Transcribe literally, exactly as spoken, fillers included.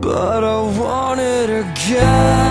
but I want it again.